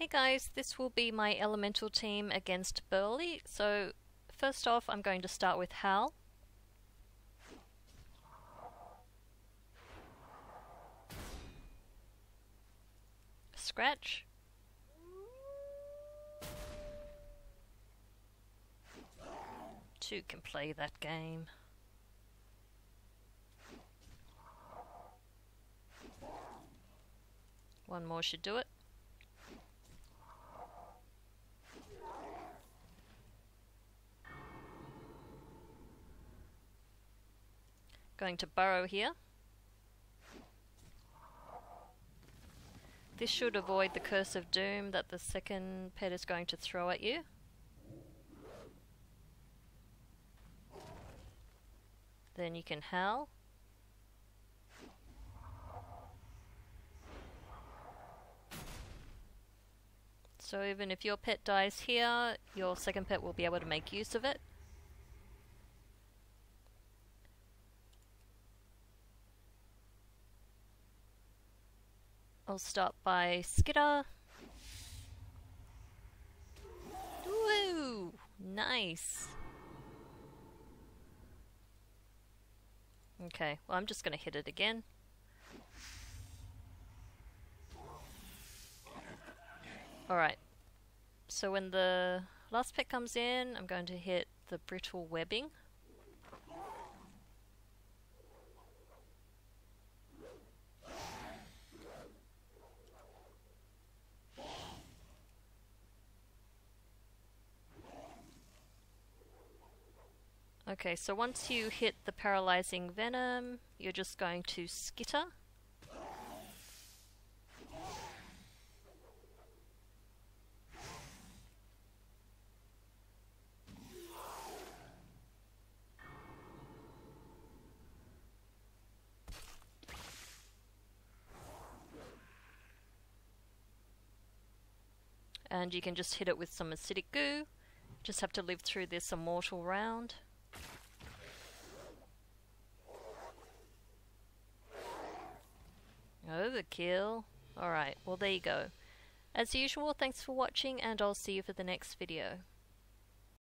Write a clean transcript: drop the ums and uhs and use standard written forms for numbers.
Hey guys, this will be my elemental team against Burly. So first off, I'm going to start with Hal. Scratch. Two can play that game. One more should do it. Going to burrow here. This should avoid the curse of doom that the second pet is going to throw at you. Then you can howl. So even if your pet dies here, your second pet will be able to make use of it. I'll start by Skitter. Woo! Nice! Okay, well I'm just going to hit it again. Alright, so when the last pet comes in, I'm going to hit the brittle webbing. Okay, so once you hit the paralyzing venom, you're just going to skitter. And you can just hit it with some acidic goo. Just have to live through this immortal round. Overkill. Alright, well there you go. As usual, thanks for watching and I'll see you for the next video.